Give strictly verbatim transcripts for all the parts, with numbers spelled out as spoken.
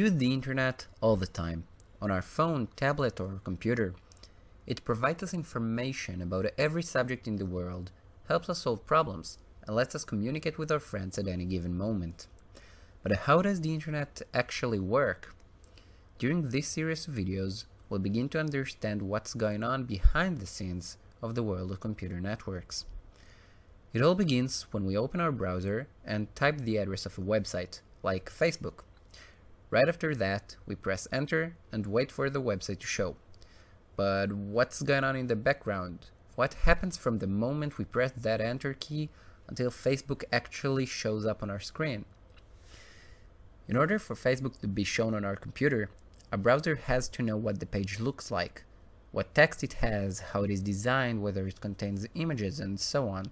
use the internet all the time, on our phone, tablet or computer. It provides us information about every subject in the world, helps us solve problems, and lets us communicate with our friends at any given moment. But how does the internet actually work? During this series of videos, we'll begin to understand what's going on behind the scenes of the world of computer networks. It all begins when we open our browser and type the address of a website, like Facebook. Right after that, we press enter and wait for the website to show. But what's going on in the background? What happens from the moment we press that enter key until Facebook actually shows up on our screen? In order for Facebook to be shown on our computer, a browser has to know what the page looks like, what text it has, how it is designed, whether it contains images, and so on.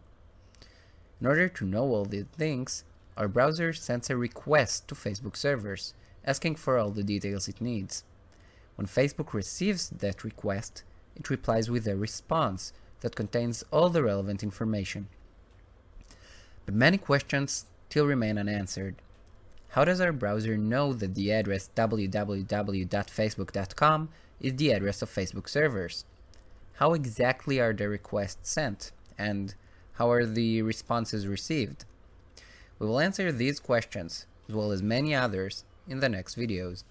In order to know all these things, our browser sends a request to Facebook servers, asking for all the details it needs. When Facebook receives that request, it replies with a response that contains all the relevant information. But many questions still remain unanswered. How does our browser know that the address w w w dot facebook dot com is the address of Facebook servers? How exactly are the requests sent? And how are the responses received? We will answer these questions, as well as many others, in the next videos.